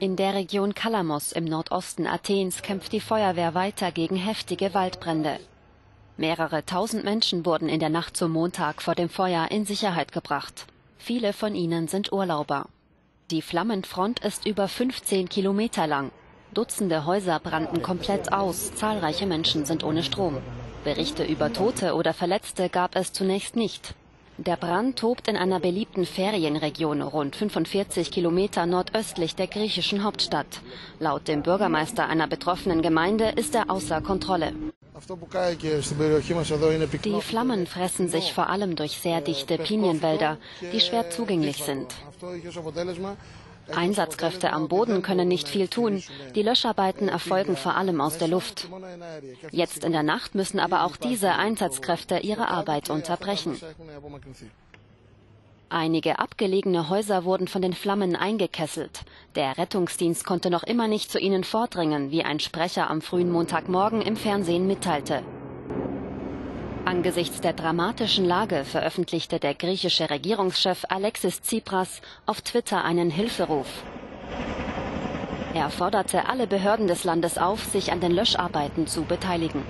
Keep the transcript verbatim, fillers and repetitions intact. In der Region Kalamos im Nordosten Athens kämpft die Feuerwehr weiter gegen heftige Waldbrände. Mehrere tausend Menschen wurden in der Nacht zum Montag vor dem Feuer in Sicherheit gebracht. Viele von ihnen sind Urlauber. Die Flammenfront ist über fünfzehn Kilometer lang. Dutzende Häuser brannten komplett aus, zahlreiche Menschen sind ohne Strom. Berichte über Tote oder Verletzte gab es zunächst nicht. Der Brand tobt in einer beliebten Ferienregion rund fünfundvierzig Kilometer nordöstlich der griechischen Hauptstadt. Laut dem Bürgermeister einer betroffenen Gemeinde ist er außer Kontrolle. Die Flammen fressen sich vor allem durch sehr dichte Pinienwälder, die schwer zugänglich sind. Einsatzkräfte am Boden können nicht viel tun, die Löscharbeiten erfolgen vor allem aus der Luft. Jetzt in der Nacht müssen aber auch diese Einsatzkräfte ihre Arbeit unterbrechen. Einige abgelegene Häuser wurden von den Flammen eingekesselt. Der Rettungsdienst konnte noch immer nicht zu ihnen vordringen, wie ein Sprecher am frühen Montagmorgen im Fernsehen mitteilte. Angesichts der dramatischen Lage veröffentlichte der griechische Regierungschef Alexis Tsipras auf Twitter einen Hilferuf. Er forderte alle Behörden des Landes auf, sich an den Löscharbeiten zu beteiligen.